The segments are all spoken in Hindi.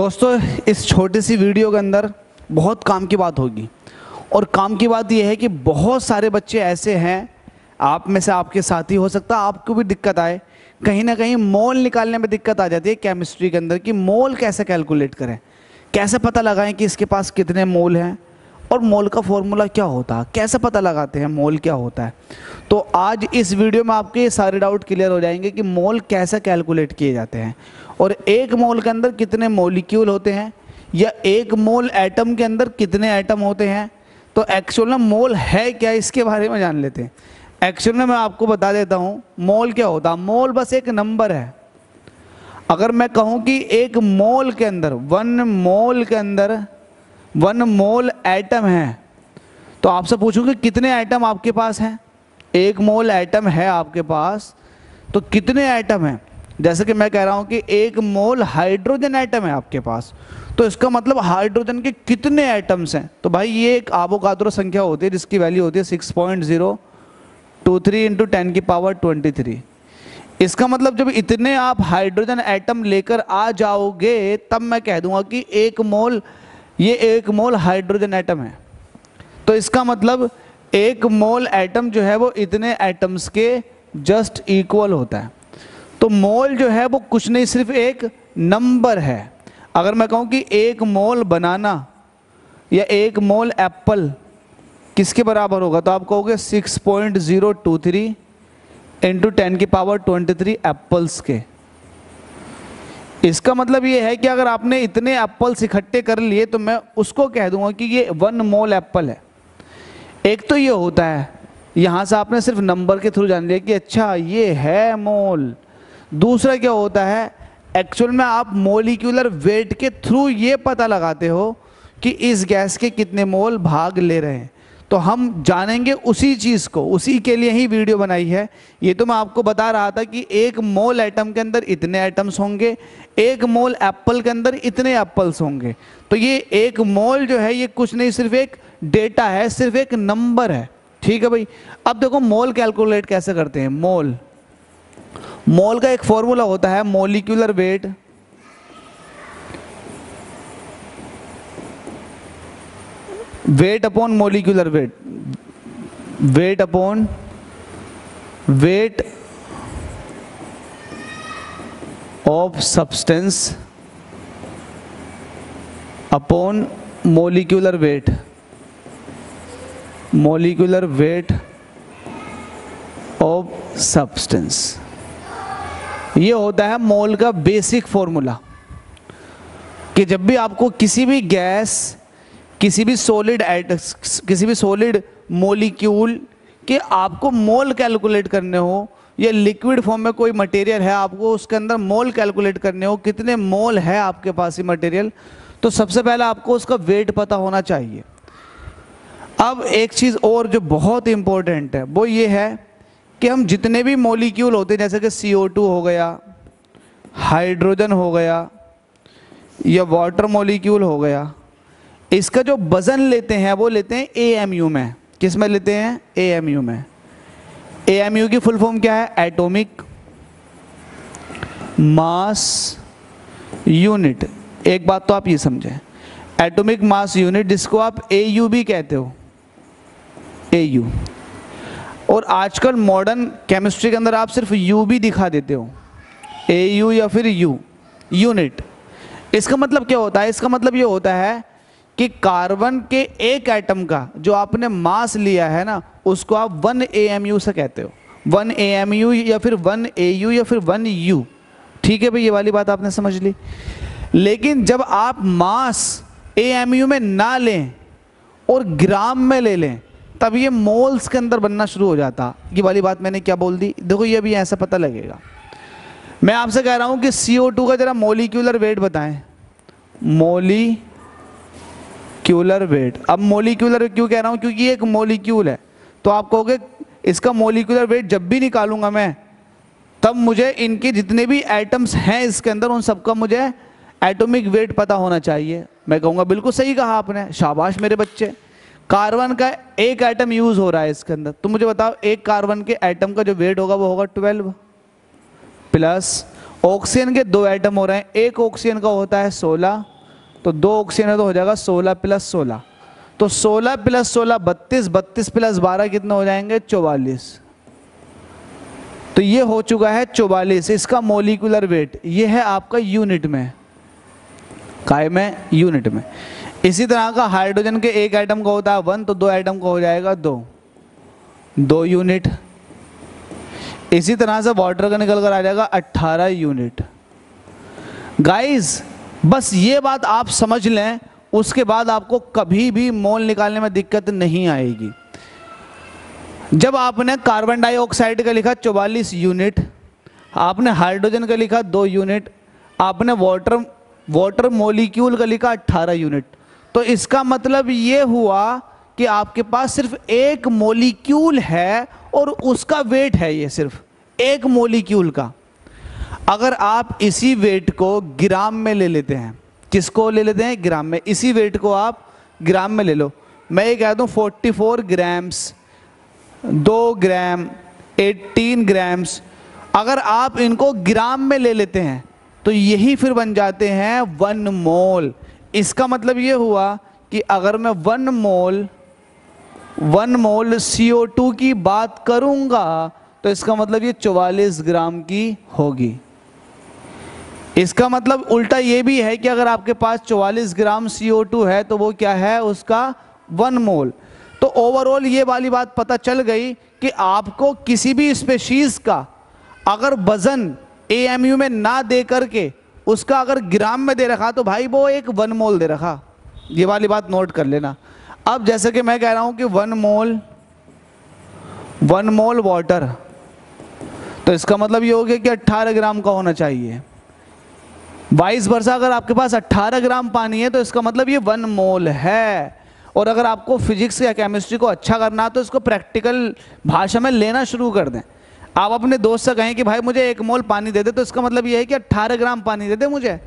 दोस्तों, इस छोटी सी वीडियो के अंदर बहुत काम की बात होगी और काम की बात यह है कि बहुत सारे बच्चे ऐसे हैं, आप में से आपके साथी हो सकता है आपको भी दिक्कत आए, कहीं ना कहीं मोल निकालने में दिक्कत आ जाती है केमिस्ट्री के अंदर कि मोल कैसे कैलकुलेट करें, कैसे पता लगाएं कि इसके पास कितने मोल हैं और मोल का फॉर्मूला क्या होता है, कैसे पता लगाते हैं मोल क्या होता है। तो आज इस वीडियो में आपके सारे डाउट क्लियर हो जाएंगे कि मोल कैसे कैलकुलेट किए जाते हैं और एक मोल के अंदर कितने मॉलिक्यूल होते हैं या एक मोल एटम के अंदर कितने एटम होते हैं। तो एक्चुअल में मोल है क्या, इसके बारे में जान लेते हैं। एक्चुअल में मैं आपको बता देता हूँ मोल क्या होता है। मोल बस एक नंबर है। अगर मैं कहूँ कि एक मोल के अंदर 1 मोल एटम है तो आपसे पूछूंगे कितने एटम आपके पास हैं। 1 मोल एटम है आपके पास तो कितने एटम हैं। जैसे कि मैं कह रहा हूँ कि 1 मोल हाइड्रोजन एटम है आपके पास तो इसका मतलब हाइड्रोजन के कितने एटम्स हैं। तो भाई ये एक आबोगाद्रो संख्या होती है जिसकी वैल्यू होती है 6.023 × 10⁻23। इसका मतलब जब इतने आप हाइड्रोजन एटम लेकर आ जाओगे तब मैं कह दूंगा कि 1 मोल, ये 1 मोल हाइड्रोजन एटम है। तो इसका मतलब 1 मोल एटम जो है वो इतने एटम्स के जस्ट इक्वल होता है। तो मोल जो है वो कुछ नहीं, सिर्फ एक नंबर है। अगर मैं कहूँ कि 1 मोल बनाना या 1 मोल एप्पल किसके बराबर होगा तो आप कहोगे 6.023 × 10⁻23 एप्पल्स के। इसका मतलब ये है कि अगर आपने इतने एप्पल्स इकट्ठे कर लिए तो मैं उसको कह दूंगा कि ये 1 मोल एप्पल है। एक तो ये होता है, यहाँ से आपने सिर्फ नंबर के थ्रू जान लिया कि अच्छा ये है मोल। दूसरा क्या होता है, एक्चुअल में आप मोलिकुलर वेट के थ्रू ये पता लगाते हो कि इस गैस के कितने मोल भाग ले रहे हैं। तो हम जानेंगे उसी चीज़ को, उसी के लिए ही वीडियो बनाई है। ये तो मैं आपको बता रहा था कि 1 मोल एटम के अंदर इतने एटम्स होंगे, 1 मोल एप्पल के अंदर इतने एप्पल्स होंगे। तो ये 1 मोल जो है ये कुछ नहीं, सिर्फ एक डेटा है, सिर्फ एक नंबर है। ठीक है भाई। अब देखो मोल कैलकुलेट कैसे करते हैं। मोल का एक फॉर्मूला होता है molecular weight upon molecular weight, upon weight of substance upon molecular weight of substance. ये होता है मोल का बेसिक फॉर्मूला कि जब भी आपको किसी भी गैस, किसी भी सॉलिड मोलिक्यूल के आपको मोल कैलकुलेट करने हो या लिक्विड फॉर्म में कोई मटेरियल है आपको उसके अंदर मोल कैलकुलेट करने हो, कितने मोल है आपके पास ये मटेरियल, तो सबसे पहले आपको उसका वेट पता होना चाहिए। अब एक चीज़ और जो बहुत इम्पोर्टेंट है वो ये है कि हम जितने भी मोलिक्यूल होते हैं, जैसे कि CO2 हो गया, हाइड्रोजन हो गया या वाटर मोलिक्यूल हो गया, इसका जो वजन लेते हैं वो लेते हैं AMU में। किस में लेते हैं? AMU में। AMU की फुल फॉर्म क्या है? Atomic mass unit. एक बात तो आप ये समझें, एटॉमिक मास यूनिट जिसको आप AU भी कहते हो, AU। और आजकल मॉडर्न केमिस्ट्री के अंदर आप सिर्फ U भी दिखा देते हो, AU या फिर U यूनिट। इसका मतलब क्या होता है? इसका मतलब ये होता है कि कार्बन के एक एटम का जो आपने मास लिया है ना, उसको आप 1 AMU से कहते हो, 1 AMU या फिर 1 AU या फिर 1 U। ठीक है भाई, ये वाली बात आपने समझ ली। लेकिन जब आप मास AMU में ना लें और ग्राम में ले लें तब ये मोल्स के अंदर बनना शुरू हो जाता। ये वाली बात मैंने क्या बोल दी, देखो ये भी ऐसा पता लगेगा। मैं आपसे कह रहा हूँ कि CO2 का जरा मोलिक्यूलर वेट बताएं, मोलिक्यूलर वेट। अब मोलिक्यूलर क्यों कह रहा हूँ? क्योंकि एक मोलिक्यूल है तो आप कहोगे इसका मोलिक्यूलर वेट जब भी निकालूंगा मैं तब मुझे इनके जितने भी एटम्स हैं इसके अंदर उन सबका मुझे एटॉमिक वेट पता होना चाहिए। मैं कहूँगा बिल्कुल सही कहा आपने, शाबाश मेरे बच्चे। कार्बन का एक एटम यूज हो रहा है इसके अंदर तो मुझे बताओ एक कार्बन के एटम का जो वेट होगा वो होगा 12 प्लस ऑक्सीजन के 2 एटम हो रहे हैं, एक ऑक्सीजन का होता है 16 तो दो ऑक्सीजन है तो हो जाएगा 16 + 16, तो 16 + 16 32, 32 + 12 कितने हो जाएंगे 44। तो ये हो चुका है 44। इसका मोलिकुलर वेट ये है आपका यूनिट में, काय में, यूनिट में। इसी तरह का हाइड्रोजन के एक एटम का होता है 1, तो दो एटम का हो जाएगा 2 यूनिट। इसी तरह से वाटर का निकल कर आ जाएगा 18 यूनिट। गाइस बस ये बात आप समझ लें, उसके बाद आपको कभी भी मोल निकालने में दिक्कत नहीं आएगी। जब आपने कार्बन डाइऑक्साइड का लिखा 44 यूनिट, आपने हाइड्रोजन का लिखा 2 यूनिट, आपने वाटर मॉलिक्यूल का लिखा 18 यूनिट, तो इसका मतलब ये हुआ कि आपके पास सिर्फ एक मॉलिक्यूल है और उसका वेट है ये सिर्फ एक मॉलिक्यूल का। अगर आप इसी वेट को ग्राम में ले लेते हैं, किसको ले लेते हैं ग्राम में, इसी वेट को आप ग्राम में ले लो। मैं ये कह दूँ 44 ग्राम्स, 2 ग्राम, 18 ग्राम्स, अगर आप इनको ग्राम में ले लेते हैं तो यही फिर बन जाते हैं 1 मोल। इसका मतलब ये हुआ कि अगर मैं 1 मोल CO2 की बात करूंगा तो इसका मतलब ये 44 ग्राम की होगी। इसका मतलब उल्टा ये भी है कि अगर आपके पास 44 ग्राम CO2 है तो वो क्या है उसका 1 मोल। तो ओवरऑल ये वाली बात पता चल गई कि आपको किसी भी स्पेशीज़ का अगर वज़न AMU में ना दे करके उसका अगर ग्राम में दे रखा तो भाई वो एक 1 मोल दे रखा, ये वाली बात नोट कर लेना। अब जैसे कि मैं कह रहा हूँ कि 1 मोल वाटर, तो इसका मतलब ये हो गया कि 18 ग्राम का होना चाहिए। वाइस वर्सा अगर आपके पास 18 ग्राम पानी है तो इसका मतलब ये 1 मोल है। और अगर आपको फिजिक्स या केमिस्ट्री को अच्छा करना है तो इसको प्रैक्टिकल भाषा में लेना शुरू कर दें। आप अपने दोस्त से कहें कि भाई मुझे 1 मोल पानी दे दे, तो इसका मतलब यह है कि 18 ग्राम पानी दे दे मुझे।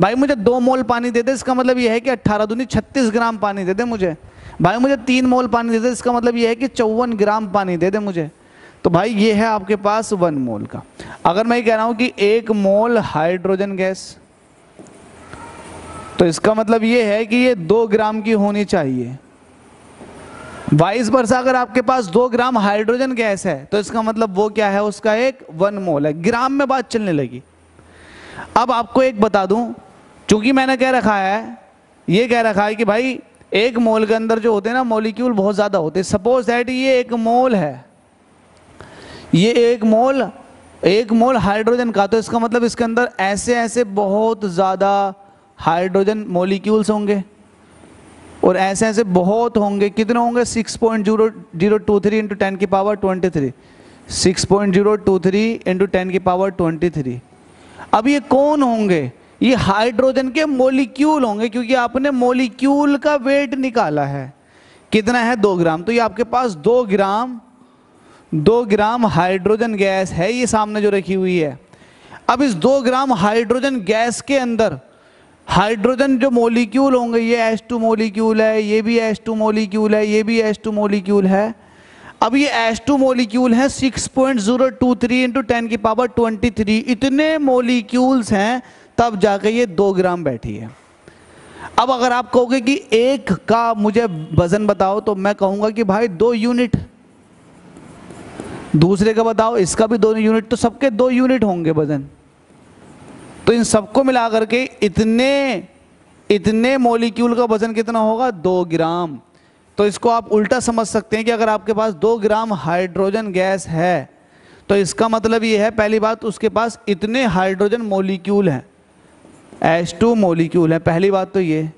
भाई मुझे 2 मोल पानी दे दे, इसका मतलब यह है कि 18 दूनी 36 ग्राम पानी दे दे मुझे। भाई मुझे 3 मोल पानी दे दे, इसका मतलब यह है कि 54 ग्राम पानी दे दे मुझे। तो भाई ये है आपके पास 1 मोल का। अगर मैं ये कह रहा हूँ कि 1 मोल हाइड्रोजन गैस, तो इसका मतलब ये है कि ये 2 ग्राम की होनी चाहिए। वाइस वर्सा अगर आपके पास 2 ग्राम हाइड्रोजन गैस है तो इसका मतलब वो क्या है उसका एक 1 मोल है। ग्राम में बात चलने लगी। अब आपको एक बता दूं, चूंकि मैंने कह रखा है, ये कह रखा है कि भाई 1 मोल के अंदर जो होते हैं ना मॉलिक्यूल बहुत ज़्यादा होते हैं। सपोज दैट ये 1 मोल है, ये 1 मोल हाइड्रोजन का, तो इसका मतलब इसके अंदर ऐसे ऐसे बहुत ज़्यादा हाइड्रोजन मॉलिक्यूल्स होंगे और ऐसे ऐसे बहुत होंगे। कितने होंगे 6.0023 इंटू 10 की पावर 23, 6.023 इंटू 10 की पावर 23। अब ये कौन होंगे, ये हाइड्रोजन के मॉलिक्यूल होंगे, क्योंकि आपने मॉलिक्यूल का वेट निकाला है कितना है 2 ग्राम। तो ये आपके पास 2 ग्राम हाइड्रोजन गैस है, ये सामने जो रखी हुई है। अब इस 2 ग्राम हाइड्रोजन गैस के अंदर हाइड्रोजन जो मॉलिक्यूल होंगे, ये H2 मॉलिक्यूल है, ये भी H2 मॉलिक्यूल है, ये भी H2 मॉलिक्यूल है। अब ये H2 मॉलिक्यूल है 6.023 इंटू 10 की पावर 23, इतने मॉलिक्यूल्स हैं तब जाके ये 2 ग्राम बैठी है। अब अगर आप कहोगे कि एक का मुझे वजन बताओ तो मैं कहूँगा कि भाई 2 यूनिट, दूसरे का बताओ इसका भी 2 यूनिट, तो सबके 2 यूनिट होंगे वजन। तो इन सबको मिला करके इतने मॉलिक्यूल का वजन कितना होगा 2 ग्राम। तो इसको आप उल्टा समझ सकते हैं कि अगर आपके पास 2 ग्राम हाइड्रोजन गैस है तो इसका मतलब ये है पहली बात उसके पास इतने हाइड्रोजन मॉलिक्यूल हैं, H2 मॉलिक्यूल है, पहली बात तो ये।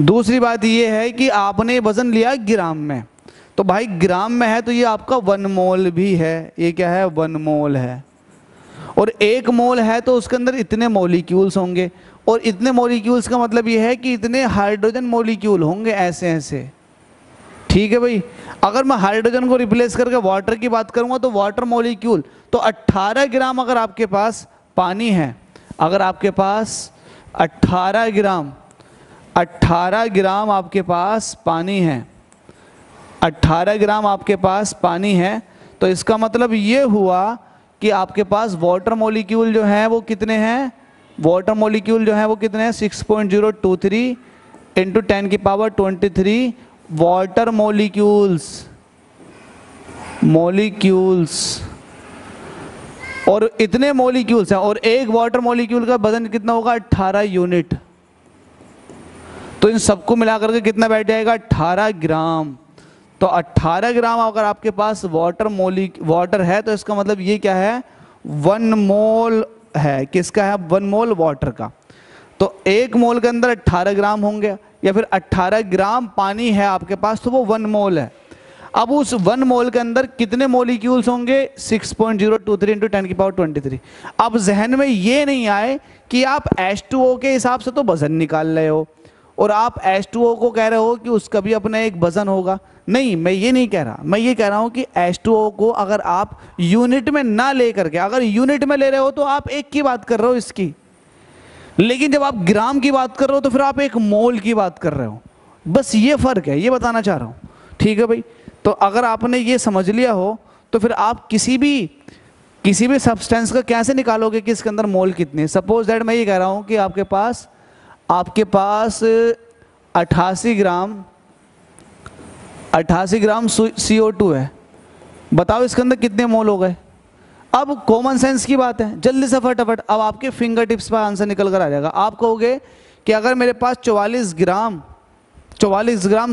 दूसरी बात ये है कि आपने वजन लिया ग्राम में, तो भाई ग्राम में है तो ये आपका 1 मोल भी है, ये क्या है 1 मोल है। और 1 मोल है तो उसके अंदर इतने मॉलिक्यूल्स होंगे, और इतने मॉलिक्यूल्स का मतलब यह है कि इतने हाइड्रोजन मॉलिक्यूल होंगे ऐसे ऐसे। ठीक है भाई, अगर मैं हाइड्रोजन को रिप्लेस करके वाटर की बात करूंगा तो वाटर मॉलिक्यूल, तो 18 ग्राम अगर आपके पास पानी है, अगर आपके पास 18 ग्राम आपके पास पानी है, 18 ग्राम आपके पास पानी है, तो इसका मतलब ये हुआ कि आपके पास वाटर मॉलिक्यूल जो हैं वो कितने हैं वाटर मॉलिक्यूल जो है वो कितने हैं 6.023 इंटू 10 की पावर 23 वाटर मॉलिक्यूल्स और इतने मॉलिक्यूल्स हैं और एक वाटर मॉलिक्यूल का वजन कितना होगा 18 यूनिट। तो इन सबको मिलाकर के कितना बैठ जाएगा 18 ग्राम। तो 18 ग्राम अगर आपके पास वाटर है तो इसका मतलब ये क्या है 1 मोल है। किसका है 1 मोल वाटर का। तो 1 मोल के अंदर 18 ग्राम होंगे या फिर 18 ग्राम पानी है आपके पास तो वो 1 मोल है। अब उस 1 मोल के अंदर कितने मॉलिक्यूल्स होंगे 6.023 इंटू 10 की पावर 23। अब जहन में ये नहीं आए कि आप H2O के हिसाब से तो वजन निकाल रहे हो और आप H2O को कह रहे हो कि उसका भी अपना एक वजन होगा। नहीं, मैं ये नहीं कह रहा, मैं ये कह रहा हूँ कि H2O को अगर आप यूनिट में ना ले करके, अगर यूनिट में ले रहे हो तो आप एक की बात कर रहे हो इसकी, लेकिन जब आप ग्राम की बात कर रहे हो तो फिर आप 1 मोल की बात कर रहे हो। बस ये फ़र्क है, ये बताना चाह रहा हूँ। ठीक है भाई। तो अगर आपने ये समझ लिया हो तो फिर आप किसी भी सब्सटेंस का कैसे निकालोगे कि इसके अंदर मोल कितने। सपोज दैट मैं ये कह रहा हूँ कि आपके पास 88 ग्राम CO2 है। बताओ इसके अंदर कितने मोल हो गए। अब कॉमन सेंस की बात है, जल्दी से फटाफट। अब आपके फिंगर टिप्स पर आंसर निकल कर आ जाएगा। आप कहोगे कि अगर मेरे पास 44 ग्राम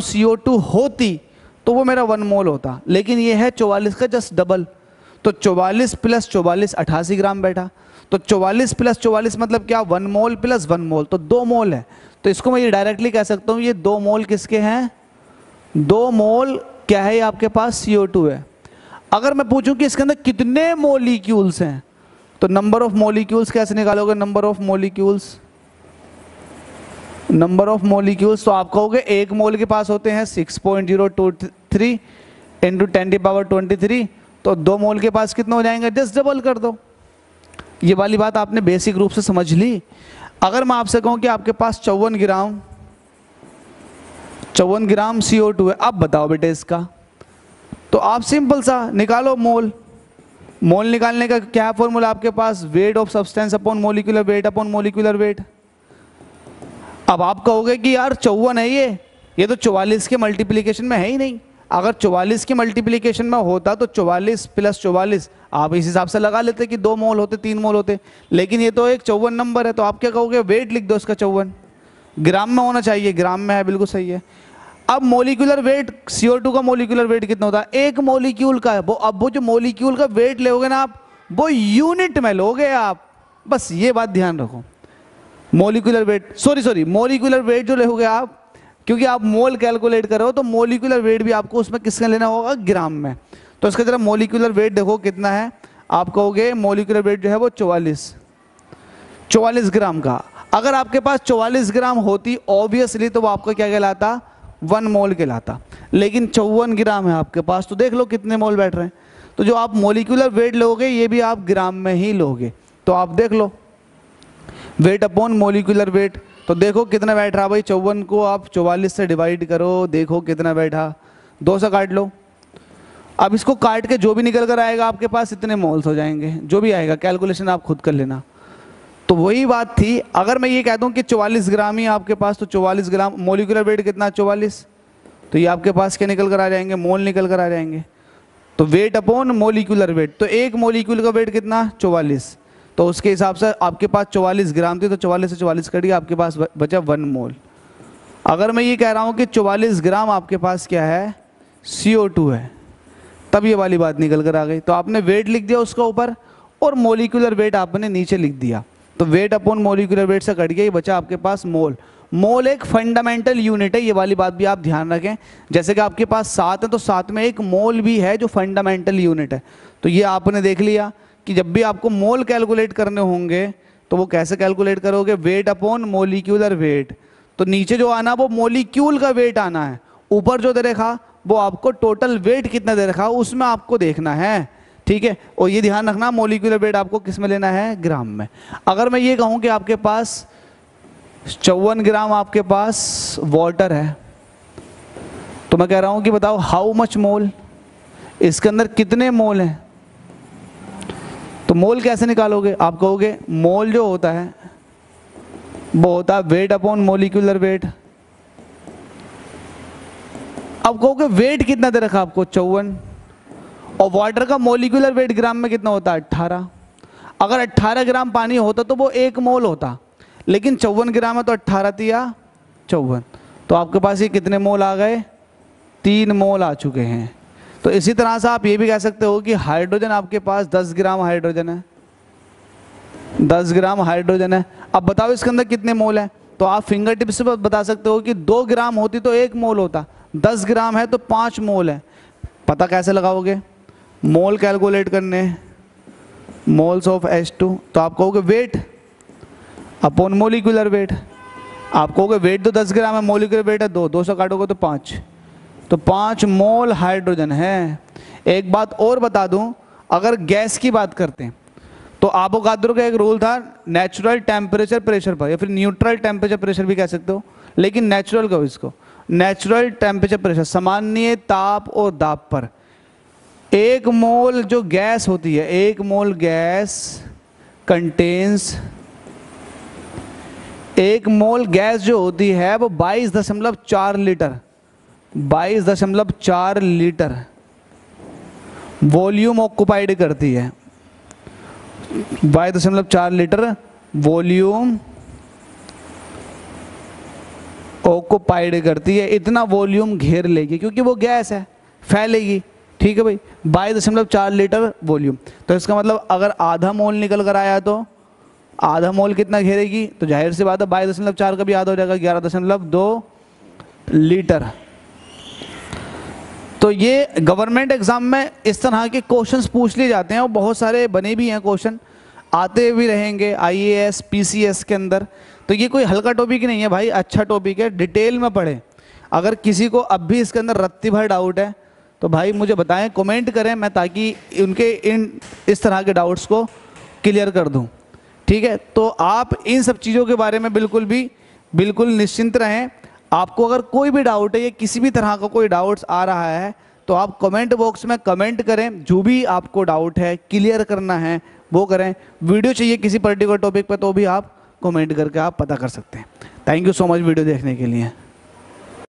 CO2 होती तो वो मेरा 1 मोल होता, लेकिन ये है 44 का जस्ट डबल। तो 44 प्लस 44 88 ग्राम बैठा। तो 44 प्लस 44 मतलब क्या 1 मोल प्लस 1 मोल तो 2 मोल है। तो इसको मैं ये डायरेक्टली कह सकता हूँ ये 2 मोल किसके हैं, 2 मोल क्या है ये आपके पास CO2 है। अगर मैं पूछूं कि इसके अंदर कितने मोलिक्यूल्स हैं तो नंबर ऑफ मोलिक्यूल्स कैसे निकालोगे, नंबर ऑफ मोलिक्यूल्स तो आप कहोगे 1 मोल के पास होते हैं 6.023 इंटू 10 की पावर 23 तो 2 मोल के पास कितना हो जाएंगे, जस्ट डबल कर दो। ये वाली बात आपने बेसिक रूप से समझ ली। अगर मैं आपसे कहूँ कि आपके पास 54 ग्राम CO2 है, आप बताओ बेटे इसका, तो आप सिंपल सा निकालो मोल निकालने का क्या है फॉर्मूला आपके पास, weight of substance upon molecular weight. अब आप कहोगे कि यार 54 है ये तो 44 के मल्टीप्लिकेशन में है ही नहीं। अगर 44 के मल्टीप्लिकेशन में होता तो 44 प्लस 44 आप इस हिसाब से लगा लेते कि 2 मोल होते 3 मोल होते, लेकिन ये तो एक 54 नंबर है। तो आप क्या कहोगे वेट लिख दो इसका 54 ग्राम में होना चाहिए, ग्राम में है, बिल्कुल सही है। अब मोलिकुलर वेट CO2 का मोलिकुलर वेट कितना होता है 1 मोलिक्यूल का है वो। अब वो जो मोलिक्यूल का वेट लोगे ना आप वो यूनिट में लोगे आप, बस ये बात ध्यान रखो। मोलिकुलर वेट जो लोगे आप, क्योंकि आप मोल कैलकुलेट कर रहे हो तो मोलिकुलर वेट भी आपको उसमें किसका लेना होगा, ग्राम में। तो इसका जरा मोलिकुलर वेट देखो कितना है। आप कहोगे मोलिकुलर वेट जो है वो 44 ग्राम का। अगर आपके पास 44 ग्राम होती ऑब्वियसली तो वो आपका क्या कहलाता, 1 मोल कहलाता, लेकिन 54 ग्राम है आपके पास तो देख लो कितने मोल बैठ रहे हैं। तो जो आप मोलिकुलर वेट लोगे ये भी आप ग्राम में ही लोगे। तो आप देख लो वेट अपॉन मोलिकुलर वेट, तो देखो कितना बैठ रहा भाई। 54 को आप 44 से डिवाइड करो, देखो कितना बैठा, 2 से काट लो। अब इसको काट के जो भी निकल कर आएगा आपके पास इतने मोल्स हो जाएंगे, जो भी आएगा कैलकुलेशन आप खुद कर लेना। तो वही बात थी। अगर मैं ये कह दूँ कि 44 ग्राम ही आपके पास, तो 44 ग्राम मोलिकुलर वेट कितना 44, तो ये आपके पास क्या निकल कर आ जाएंगे, मोल निकल कर आ जाएंगे। तो वेट अपॉन मोलिकुलर वेट, तो 1 मोलिक्यूल का वेट कितना 44, तो उसके हिसाब से आपके पास 44 ग्राम थी तो 44 से 44 कट गया, आपके पास बचा 1 मोल। अगर मैं ये कह रहा हूँ कि 44 ग्राम आपके पास क्या है CO2 है, तब ये वाली बात निकल कर आ गई। तो आपने वेट लिख दिया उसका ऊपर और मोलिकुलर वेट आपने नीचे लिख दिया। तो वेट अपॉन मोलिकुलर वेट से कट गया, ये बचा आपके पास मोल। मोल एक फंडामेंटल यूनिट है, ये वाली बात भी आप ध्यान रखें। जैसे कि आपके पास 7 है तो 7 में 1 मोल भी है जो फंडामेंटल यूनिट है। तो ये आपने देख लिया कि जब भी आपको मोल कैलकुलेट करने होंगे तो वो कैसे कैलकुलेट करोगे, वेट अपॉन मोलिक्यूलर वेट। तो नीचे जो आना वो मोलिक्यूल का वेट आना है, ऊपर जो दे रखा वो आपको टोटल वेट कितना दे रखा उसमें आपको देखना है। ठीक है। और ये ध्यान रखना मोलिक्यूलर वेट आपको किस में लेना है, ग्राम में। अगर मैं ये कहूँ कि आपके पास 54 ग्राम आपके पास वाटर है तो मैं कह रहा हूँ कि बताओ हाउ मच मोल, इसके अंदर कितने मोल हैं। तो मोल कैसे निकालोगे, आप कहोगे मोल जो होता है वो होता है वेट अपॉन मोलिकुलर वेट। अब कहोगे वेट कितना दे रखा आपको 54, और वाटर का मोलिकुलर वेट ग्राम में कितना होता है 18। अगर 18 ग्राम पानी होता तो वो 1 मोल होता, लेकिन 54 ग्राम है तो 18 तिया 54, तो आपके पास ये कितने मोल आ गए 3 मोल आ चुके हैं। तो इसी तरह से आप ये भी कह सकते हो कि हाइड्रोजन आपके पास 10 ग्राम हाइड्रोजन है, 10 ग्राम हाइड्रोजन है। अब बताओ इसके अंदर कितने मोल है, तो आप फिंगर टिप से बता सकते हो कि 2 ग्राम होती तो 1 मोल होता, 10 ग्राम है तो 5 मोल है। पता कैसे लगाओगे, मोल कैलकुलेट करने, मोल्स ऑफ H2, तो आप कहोगे वेट अपॉन मोलिकुलर वेट। आप कहोगे वेट तो 10 ग्राम है, मोलिकुलर वेट है 200 काटोगे तो 5, तो 5 मोल हाइड्रोजन है। एक बात और बता दूं, अगर गैस की बात करते हैं तो आबोगाद्रो का एक रूल था नेचुरल टेम्परेचर प्रेशर पर, या फिर न्यूट्रल टेम्परेचर प्रेशर भी कह सकते हो, लेकिन नेचुरल कहो इसको, नेचुरल टेम्परेचर प्रेशर सामान्य ताप और दाब पर 1 मोल जो गैस होती है, 1 mole gas contains, 1 mole gas जो होती है वो 22.4 लीटर, 22.4 लीटर वॉल्यूम ऑक्यूपाइड करती है, 22.4 लीटर वॉल्यूम ऑक्यूपाइड करती है। इतना वॉल्यूम घेर लेगी क्योंकि वो गैस है, फैलेगी। ठीक है भाई, 22.4 लीटर वॉल्यूम, तो इसका मतलब अगर आधा मोल निकल कर आया तो आधा मोल कितना घेरेगी, तो जाहिर सी बात है 22.4 का भी याद हो जाएगा, 11.2 लीटर। तो ये गवर्नमेंट एग्जाम में इस तरह के क्वेश्चंस पूछ लिए जाते हैं और बहुत सारे बने भी हैं क्वेश्चन, आते भी रहेंगे IAS PCS के अंदर। तो ये कोई हल्का टॉपिक नहीं है भाई, अच्छा टॉपिक है, डिटेल में पढ़ें। अगर किसी को अब भी इसके अंदर रत्ती भर डाउट है तो भाई मुझे बताएं, कमेंट करें, मैं ताकि उनके इस तरह के डाउट्स को क्लियर कर दूं। ठीक है, तो आप इन सब चीज़ों के बारे में बिल्कुल निश्चिंत रहें। आपको अगर कोई भी डाउट है या किसी भी तरह का कोई डाउट्स आ रहा है तो आप कमेंट बॉक्स में कमेंट करें, जो भी आपको डाउट है क्लियर करना है वो करें। वीडियो चाहिए किसी पर्टिकुलर टॉपिक पर तो भी आप कमेंट करके आप पता कर सकते हैं। Thank you so much video देखने के लिए।